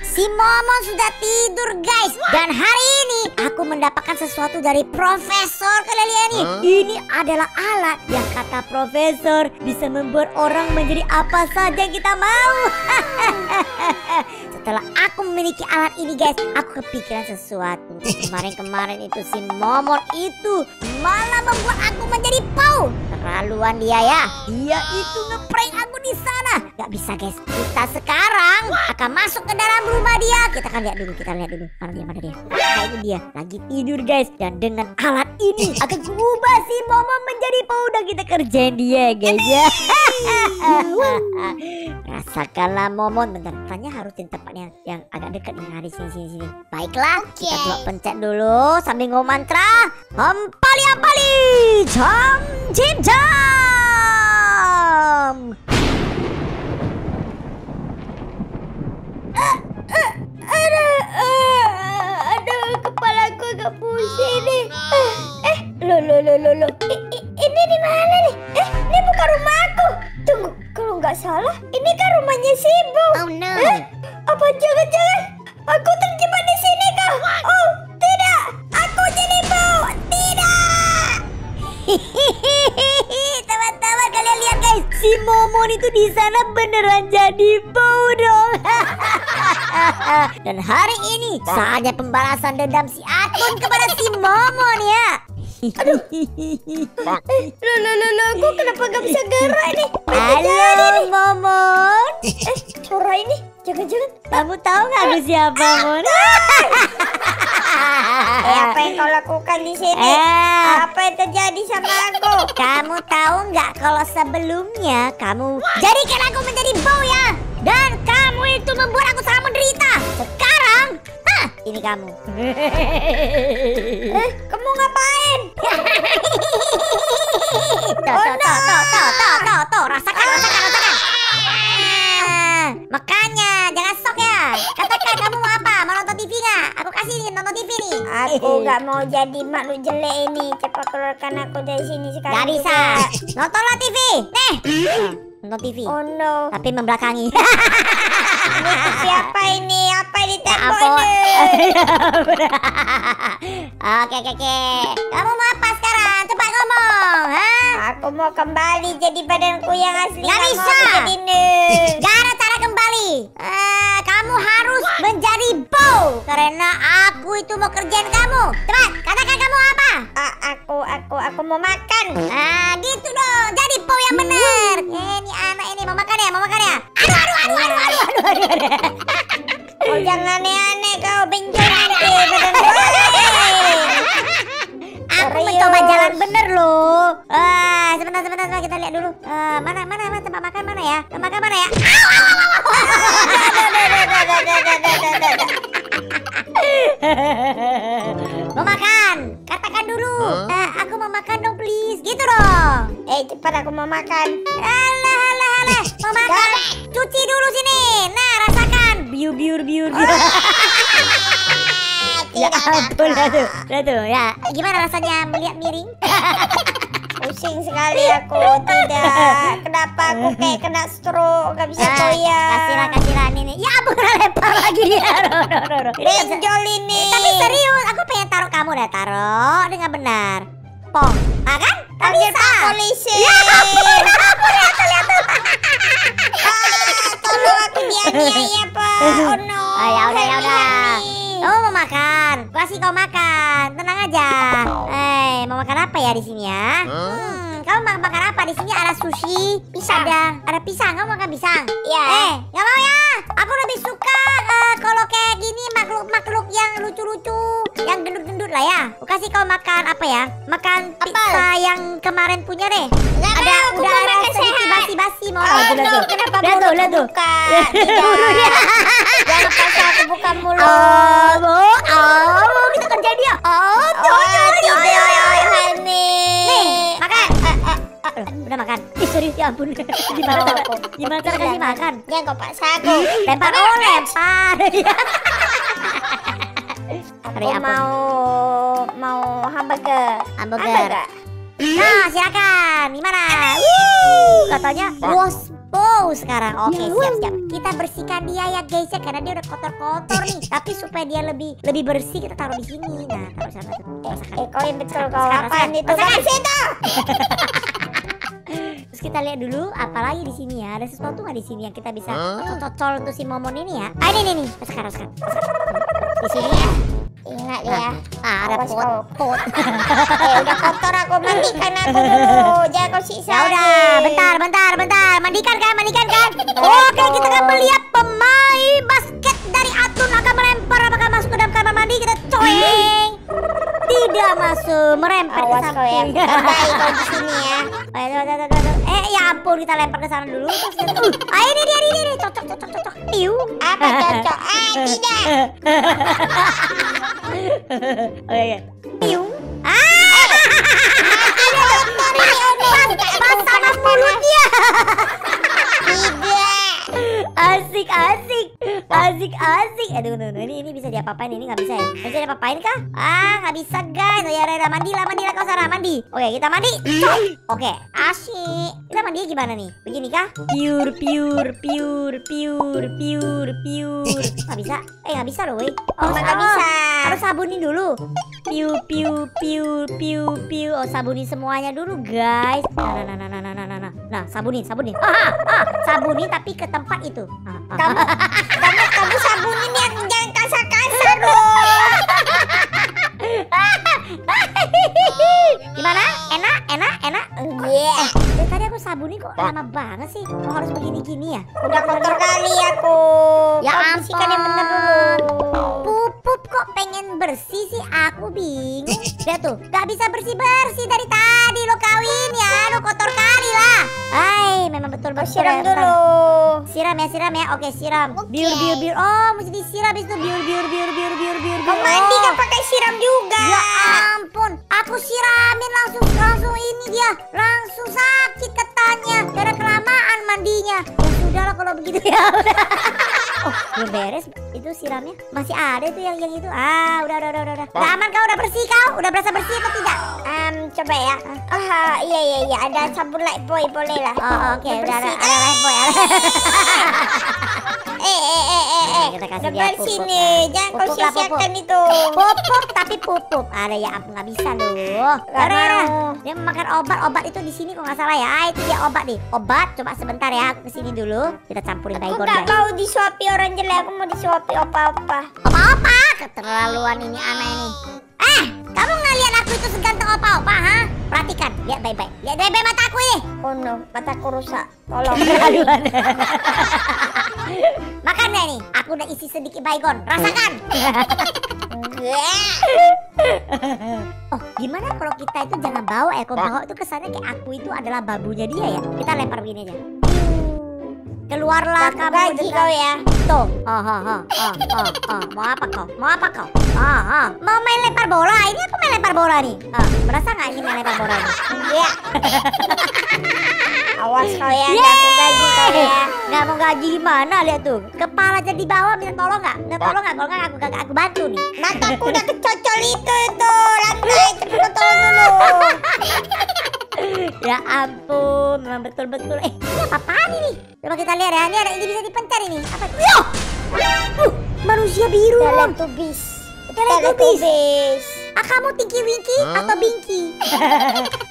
Si Momon sudah tidur, guys. Dan hari ini aku mendapatkan sesuatu dari Profesor Kedaliani. Ini adalah alat yang kata Profesor bisa membuat orang menjadi apa saja yang kita mau. Setelah aku memiliki alat ini, guys, aku kepikiran sesuatu. Kemarin-kemarin itu si Momon itu malah membuat aku menjadi pau. Terlaluan dia ya. Dia itu ngeprank aku di sana. Gak bisa, guys. Kita sekarang akan masuk ke dalam rumah dia. Kita akan lihat dulu, mana dia. Nah, ini dia lagi tidur, guys. Dan dengan alat ini akan ubah si Momon menjadi pau dan kita kerjain dia, guys ya. Rasakanlah Momon. Bentar, tanya harusin tempatnya yang agak dekat nih. Nah, di sini. Baiklah, kita coba pencet dulu sambil ngomong mantra. Hampali-hampali, jam jim jam. Aduh, kepalaku agak pusing nih. Loh. Ini di mana nih? Ini bukan rumah aku. Tunggu, kalau nggak salah, ini kan rumahnya Sibu. Oh no. Apa jangan-jangan aku terjebak di sini kah? Oh tidak, aku jadi bau. Tidak. Teman-teman, kalian lihat guys, si Momon itu di sana beneran jadi bau dong. Dan hari ini saatnya pembalasan dendam si Atun kepada si Momon ya. Aduh, loh, aku kenapa gak bisa gerak nih? Halo Momon. Suara ini, jangan-jangan kamu tahu gak aku siapa, Mon? Apa yang kau lakukan di sini? Apa yang terjadi sama aku? Kamu tahu nggak kalau sebelumnya kamu jadikan aku menjadi bau ya? Dan kamu itu membuat aku sangat menderita. Sekarang, ini kamu. Kamu ngapain? Tuh, rasakan. Makanya jangan sok ya. Katakan kamu mau apa? Mau nonton TV nggak? Aku kasih nih nonton TV nih. Aku nggak mau jadi makhluk jelek ini. Cepat keluarkan aku dari sini sekarang. Gak bisa. Nontonlah TV. Nih. Nonton TV. Oh no. Tapi membelakangi. Siapa ini? Apa di tembok ini? Oke. Kamu mau apa sekarang? Cepat ngomong. Aku mau kembali jadi badanku yang asli. Gak bisa. Gak ada cara kembali. Kamu harus menjadi bau karena aku itu mau kerjain kamu. Cepat, katakan kamu apa? Aku mau makan. Gitu dong. Jadi bau yang benar. Ini anak ini mau makan ya, Aduh. Oh, jangan aneh-aneh kau, benjol nanti. Aku mencoba jalan bener loh. Sebentar kita lihat dulu. Mana tempat makan mana ya? Mau makan. Katakan dulu. Aku mau makan dong please. Gitu dong. Cepat aku mau makan. Alah. Mau makan. Cuci dulu sini. Nah, rasakan. Biur. Ya ampun, Ratu. Ya, gimana rasanya melihat miring? Pusing sekali aku. Tidak. Kenapa aku kayak kena stroke? Gak bisa goyang. Kasihlah ini. Ya ampun, lempar lagi dia. Benjol ini. Tapi serius, aku pengen taruh kamu. Udah taruh dengan benar. Pong. Kan? Tak bisa. Polisi. Ya ampun, lihat. Tolong aku dianiaya, Pak. Oh no. Ya udah. Kamu mau makan? Aku kasih kau makan. Tenang aja. Mau makan apa ya di sini ya? Kamu mau makan apa di sini? Ada sushi, pisang. Ada pisang. Kamu makan pisang? Iya. Gak mau ya? Aku lebih suka kalau kayak gini makhluk yang lucu-lucu, yang gendut-gendut lah ya. Aku kasih kau makan apa ya? Makan pizza yang kemarin punya deh. Ada udara sedikit basi-basi. Mau tuh. Kenapa mulutku buka? Jangan paksa aku buka mulut. Kita kerja dia. Tidak. Nih, makan. Udah makan. Serius, ya ampun. Gimana cara kasih makan? Jangan kau paksa aku. Lempar. Aku mau hamburger. Nah, silakan. Gimana? Katanya, bos. Wow sekarang. Oke siap-siap. Kita bersihkan dia ya guys ya, karena dia udah kotor-kotor nih. Tapi supaya dia lebih bersih kita taruh di sini. Nah taruh sana tuh. Koin betul kau apaan itu? Masakan situ. Terus kita lihat dulu apalagi di sini ya. Ada sesuatu nggak di sini yang kita bisa cocol untuk si momon ini ya? Ah ini nih. Sekarang. Di sini ya. Ingat ya. Ah ada pot. Udah kotor aku, mandikan aku dulu. Jangan kau siksa. Udah, bentar. Mandikan kan? Oke, kita akan melihat pemain basket dari Atun akan melempar. Apakah masuk ke dalam kamar mandi? Kita coeng. Tidak masuk, merempet ke samping. Awas kau di sini ya. Ya ampun, kita lempar ke sana dulu. Ah ini dia, cocok. Iu. Apa cocok? Ah tidak. Oke. Iu. Ah. Pasangan mulutnya. Asik. Aduh, ini bisa diapa-apain, ini nggak bisa ya? Bisa diapa-apain kah? Ah, nggak bisa guys. Oh, ya, mandi lah kau sana mandi. Oke, kita mandi. Oke, asik. Kita mandinya gimana nih? Begini kah? Pure. Nggak bisa? Nggak bisa loh, woi. Oh, nggak bisa. Harus sabunin dulu. Piu. Oh, sabunin semuanya dulu guys. Nah, sabunin. Sabunin tapi ke tempat itu. Kamu sabunin yang jangan kasar-kasar dong. Gimana? Enak? Iya. Tadi aku sabunin kok lama banget sih. Kok harus begini-gini ya? Udah kotor kali aku. Ya ampun. Yang bener dulu. Pup kok pengen bersih sih, aku bingung. Lihat tuh, gak bisa bersih-bersih dari tadi lo kawin ya, lo kotor kali lah. Hai, memang betul. Siram dulu. Siram ya. Oke, siram. Biur. Oh, mesti disiram itu biur. Kau mandi gak pakai siram juga. Ya ampun, aku siramin langsung ini dia. Langsung sakit katanya karena kelamaan mandinya. Ya sudahlah kalau begitu ya. Oh, belum beres itu siramnya. Masih ada tuh yang itu. Ah, udah. Udah aman kau, udah bersih kau? Udah berasa bersih atau tidak? Coba ya. Oh, iya ada sabun Lifebuoy boleh lah. Oh, oke, udah ada Lifebuoy. Kita kasih dia pupuk. Sini, jangan kau sia-siakan itu. Pupuk tapi pupuk. Ada ya, aku nggak bisa loh. Karena dia makan obat itu di sini kok nggak salah ya. Ah, itu dia obat nih. Obat, coba sebentar ya. Ke sini dulu. Kita campurin Baygon. Aku nggak mau disuapi orang jelek. Aku mau disuapi opa-opa. Keterlaluan ini anak ini. Kamu nggak lihat aku itu seganteng opa-opa, ha? Perhatikan, lihat baik-baik mata aku ini. Oh no, mataku rusak. Tolong. Makan gak nih? Aku udah isi sedikit Baygon. Rasakan. Oh, gimana kalau kita itu jangan bawa ya? Kalau bawa itu kesannya kayak aku itu adalah babunya dia ya. Kita lempar begini aja. Keluarlah kamu dari kau ya. Tuh. Oh. Mau apa kau? Oh. Mau main lempar bola. Ini aku main lempar bola nih. Berasa nggak ini main lempar bola nih? Iya. Awas kau ya. Aku gaji kau ya. Nggak mau gaji gimana? Lihat tuh. Kepala jadi bawah, bisa tolong nggak? Kalau nggak aku bantu nih. Mataku udah kecocol itu. Lantai cepet tolong dulu. Ya ampun, memang betul-betul. Ini apa-apaan ini? Coba kita lihat ya, ini ada ini bisa dipencar ini. Apa? Manusia biru. Teletubbies. Kamu Tinky Winky atau Binky?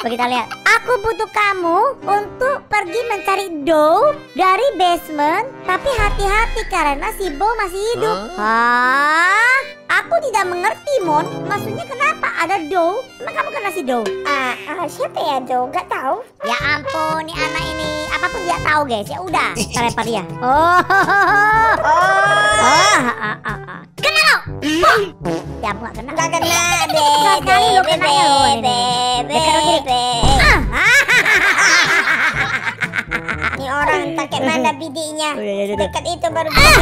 Coba kita lihat. Aku butuh kamu untuk pergi mencari dough dari basement, tapi hati-hati karena si Bo masih hidup. Aku tidak mengerti, Mon. Maksudnya kenapa ada dough? Emang kamu kan nasi dough? Siapa ya dough? Gak tahu. Ya ampun, nih anak ini. Apapun dia tahu, guys. Ya udah, kita lempar dia. Kena lo? Ya, aku gak kena. Gak kena, bebe. Ini orang pakai mana bidinya? Dekat itu baru kena.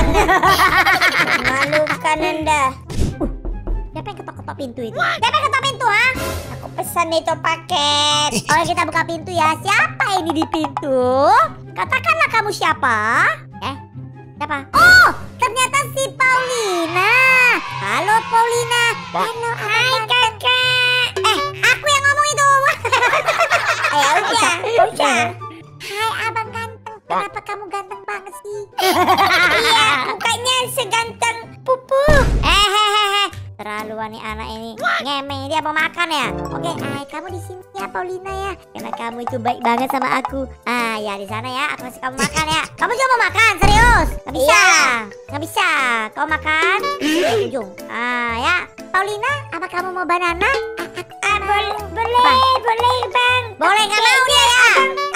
Malukan Anda. Siapa yang ketok-ketok pintu itu? Siapa yang ketok pintu, ha? Aku pesan itu paket. Oke, kita buka pintu ya. Siapa ini di pintu? Katakanlah kamu siapa? Siapa? Oh, ternyata si Paulina. Halo Paulina. Halo, hai kakak. Aku yang ngomong itu. Udah. Hai abang ganteng. Kenapa kamu ganteng banget sih? Iya, mukanya seganteng pupu. Terlaluan nih anak ini. Ngemeng, dia mau makan ya? Oke, kamu di sini ya Paulina ya. Karena kamu itu baik banget sama aku. Ah, ya di sana ya, aku kasih kamu makan ya. Kamu juga mau makan, serius? Gak bisa. Gak bisa. Kau makan di ujung. Ah, ya. Paulina, apa kamu mau banana? Boleh bang. Boleh, gak mau dia ya.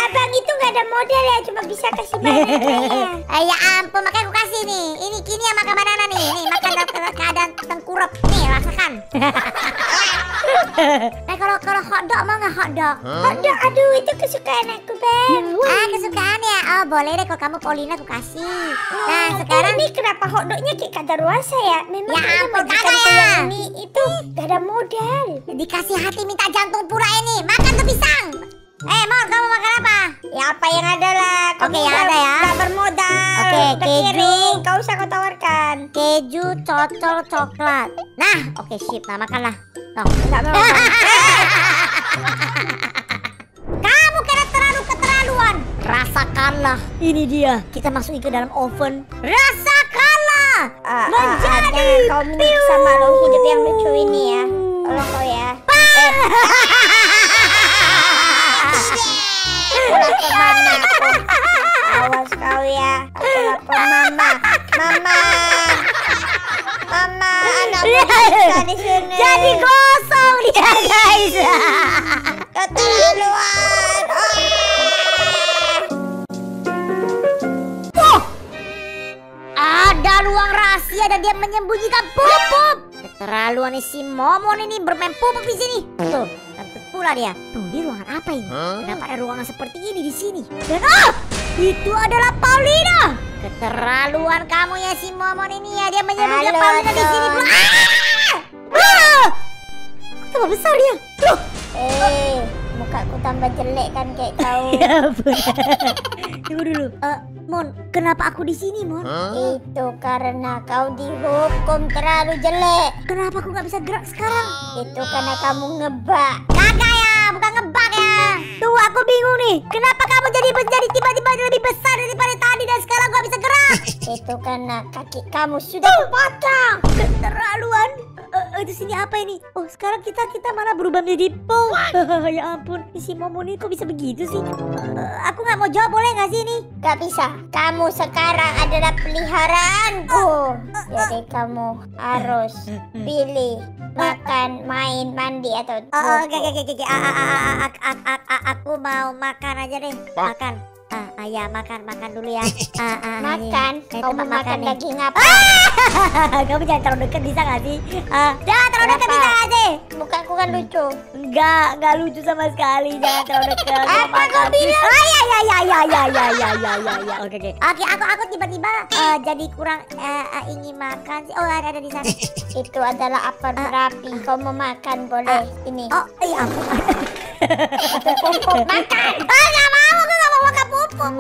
Abang itu gak ada modal ya, cuma bisa kasih banana kayaknya. Ya ampun, makanya aku kasih nih. Ini kini yang makan banana nih. Nih, makan dalam keadaan tengkurap. Nih, rasakan. Nah, kalau hotdog mau gak hotdog? Hotdog, aduh itu kesukaan aku bang. Ah, kesukaan ya? Oh boleh deh, kalau kamu Paulina aku kasih. Nah, sekarang ini kenapa hotdognya kayak kadaluarsa ya? Memang ya ampun, kagak ya. Ini itu gak ada modal. Dikasih hati minta jantung pura ini. Makan tuh pisang. Mon, kamu makan apa? Ya apa yang ada lah. Oke, yang ada ya. Gak bermodal. Oke, keju. Gak usah kau tawarkan. Keju, cocol, coklat. Nah, oke sip. Nah, makanlah. Tuh, gak mau. Kamu kena keterlaluan. Rasakanlah. Ini dia. Kita masukin ke dalam oven. Rasakanlah. Menjadi kau minum sama lo hidup yang lucu ini ya. Tolong kau ya. Aku lapor mama. Awas kau ya. Aku lapor mama. Mama anakku bisa di sini. Jadi gosong dia guys. Keterlaluan. Oh. Ada ruang rahasia dan dia menyembunyikan pupuk. Keterlaluan si momon ini bermain pupuk di sini. Tuh, tentu pula dia. Tuh, di ruangan apa ini? Kenapa ada ruangan seperti ini di sini? Dan itu adalah Paulina. Keterlaluan kamu ya si momon ini ya, dia menyembunyikan Paulina di sini. Tambah besar dia. Loh. Mukaku tambah jelek kan kayak kau. Ya ampun. Tunggu dulu. Mon, kenapa aku di sini, Mon? Itu karena kau dihukum terlalu jelek. Kenapa aku nggak bisa gerak sekarang? Itu karena kamu ngebak. Kagak ya, bukan ngebak ya. Tuh, aku bingung nih. Kenapa kamu jadi tiba-tiba lebih besar daripada tadi dan sekarang gua bisa gerak? Itu karena kaki kamu sudah potong. Keterlaluan. Itu sini apa ini? Oh, sekarang kita malah berubah menjadi pung. Ya ampun, si momon ini kok bisa begitu sih? Aku nggak mau jawab, boleh nggak sih ini? Gak bisa. Kamu sekarang adalah peliharaanku. Jadi kamu harus pilih makan, main, mandi atau. Oke. Aku mau makan aja deh. Makan. Ya makan dulu ya. Makan. Kau mau makan daging apa? Kamu jangan terlalu dekat, bisa nggak sih? Jangan terlalu dekat, bisa nggak sih? Muka aku kan lucu. Enggak lucu sama sekali. Jangan terlalu dekat. Apa kau bilang? Ya. Oke, aku tiba-tiba jadi kurang ingin makan sih. Oh, ada di sana. Itu adalah apa berapi. Kau mau makan boleh ini. Oh iya. Pupuk makan. Enggak mau, aku nggak mau makan pupuk.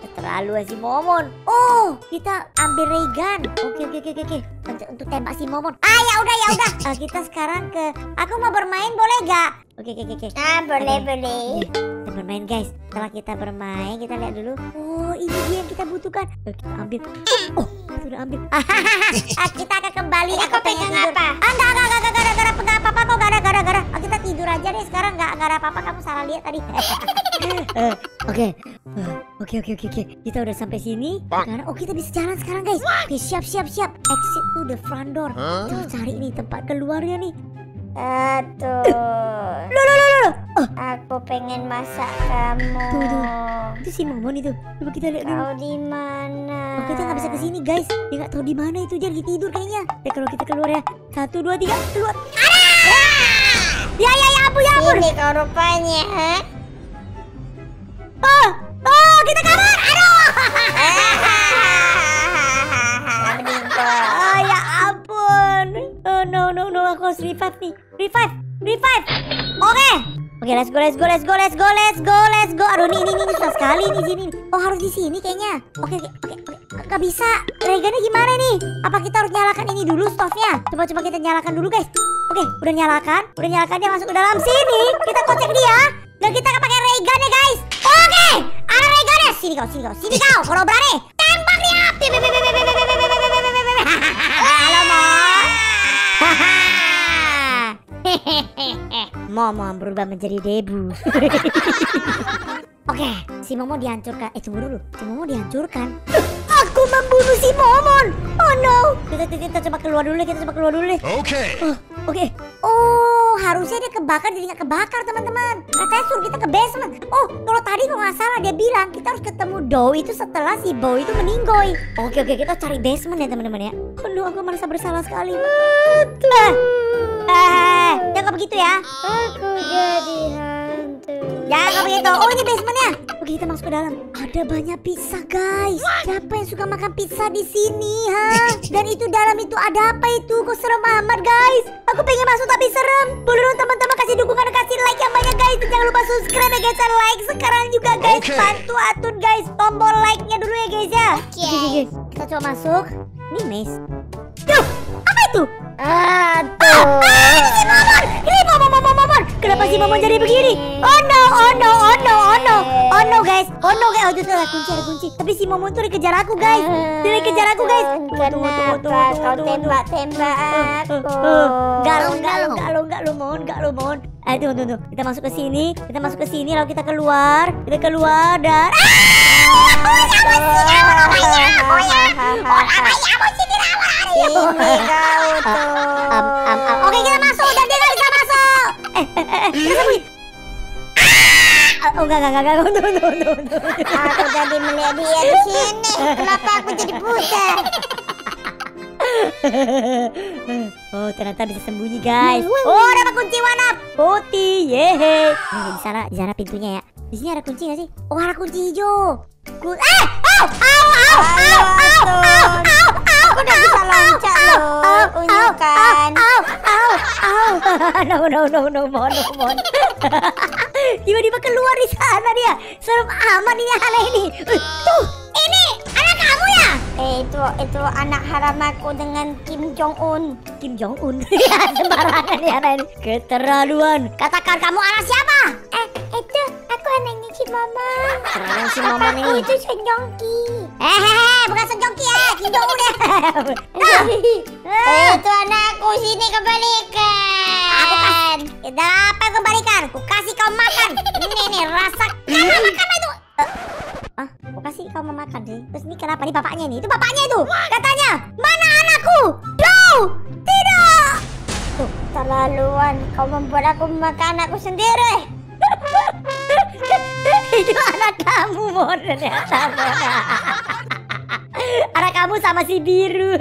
Keterlaluan si momon. Oh, kita ambil Baygon. Oke. Untuk tembak si momon. Ya udah. Kita sekarang ke. Aku mau bermain, boleh gak? Oke. Boleh. Kita bermain guys. Setelah kita bermain, kita lihat dulu. Oh, ini dia yang kita butuhkan. Kita ambil. Oh, sudah ambil. Kita akan kembali. Aku pengen apa? Enggak. Apa-apa kok gara-gara. Kita tidur aja deh sekarang. Enggak ada apa-apa. Kamu salah lihat tadi. Oke. Kita udah sampai sini. Sekarang, kita bisa jalan sekarang guys. Oke, siap. Exit to the front door. Kita cari ini tempat keluarnya nih. Loh. Aku pengen masak kamu. Tuh. Itu si momon itu. Coba kita lihat dulu. Kau di mana? Kita nggak bisa ke sini guys. Dia nggak tahu di mana itu, dia lagi tidur kayaknya. Ya kalau kita keluar ya. 1, 2, 3, keluar. Ya, ampun. Ini kau rupanya, ha? Oh, kita kabur. Aduh. Oh, ya ampun. Oh, no. Aku harus revive nih. Revive. Oke. Oke, let's go. Aduh, ini susah sekali di sini. Oh, harus di sini kayaknya. Oke. Gak bisa. Regannya gimana nih? Apa kita harus nyalakan ini dulu stofnya? Coba kita nyalakan dulu, guys. Oke, udah nyalakan. Dia masuk ke dalam sini. Kita kocek dia. Dan kita pakai regannya, guys. Oke, ada regannya. Sini kau. Kalau berani, tembak nih api. Halo, Momon berubah menjadi debu. Oke, si Momon dihancurkan. Tunggu dulu, si Momon dihancurkan. Aku membunuh si Momon. Oh no. Kita coba keluar dulu. Deh. Oke, harusnya dia kebakar, jadi nggak kebakar, teman-teman. Katanya suruh kita ke basement. Oh, kalau tadi kalau nggak salah dia bilang kita harus ketemu Doi itu setelah si Boy itu meninggoy. Oke, kita cari basement ya, teman-teman ya. Aduh, aku merasa bersalah sekali. Jangan begitu ya. Aku jadi hantu. Jangan begitu. Oh, ini basementnya. Oke, kita masuk ke dalam. Ada banyak pizza, guys. Siapa yang suka makan pizza di sini, ha? Dan itu dalam itu ada apa itu? Kok serem amat, guys? Aku pengen masuk tapi serem. Boleh dong teman-teman kasih dukungan, kasih like yang banyak, guys. Dan jangan lupa subscribe ya, guys. Dan like sekarang juga, guys. Bantu atun, guys. Tombol like-nya dulu ya, guys ya. Oke. Kita coba masuk. Ini maze. Duh, apa itu? Ini si Momon. Kenapa si Momon jadi begini? Oh no, guys. Aduh, ada kunci. Tapi si Momon tuh dikejar aku, guys. Tunggu, Aduh. Kita masuk ke sini lalu kita keluar. Dan Oke, kita masuk dan dia nggak bisa masuk. Enggak. Aku jadi melihat dia di sini. Kenapa aku jadi buta? Oh, ternyata bisa sembunyi, guys. Oh, dapat kunci warna putih. Yehe. Di sana pintunya ya. Di sini ada kunci nggak sih? Oh, ada kunci hijau. Aku udah bisa loncat loh, unjukan. No, Momon. Tiba-tiba keluar di sana dia. Serem amat ini aneh ini. Tuh, ini anak kamu ya? Itu anak haram aku dengan Kim Jong-un. Sembarangan ya ini. Keterlaluan. Katakan kamu anak siapa? Itu aku anaknya si Momon. Keren si Momon ini. Itu Senjongki. Bukan Senjongki ya, Kijong udah. Itu anakku, sini kebalikan. Apa kebalikan? Ku kasih kau makan. Ini rasakan makan itu. Aku kasih kau memakan sih. Terus ini kenapa nih bapaknya ini? Itu bapaknya itu. Katanya, "Mana anakku?" No! Tidak. Tuh, terlaluan. Kau membuat aku memakan anakku sendiri. Itu anak kamu, Mon. Anak kamu sama si biru.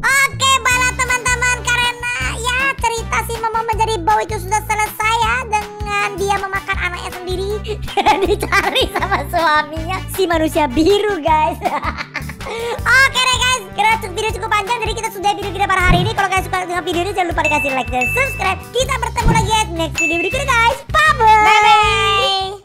Oke, bala teman-teman, karena ya cerita si Momon menjadi bau itu sudah selesai ya, dengan dia memakan anaknya sendiri dan dicari sama suaminya si manusia biru, guys. Oke deh, guys, karena video cukup panjang, jadi kita sudah video kita pada hari ini. Kalau kalian suka dengan video ini, jangan lupa dikasih like dan subscribe. Kita bertemu lagi next video berikutnya, guys. Bye bye.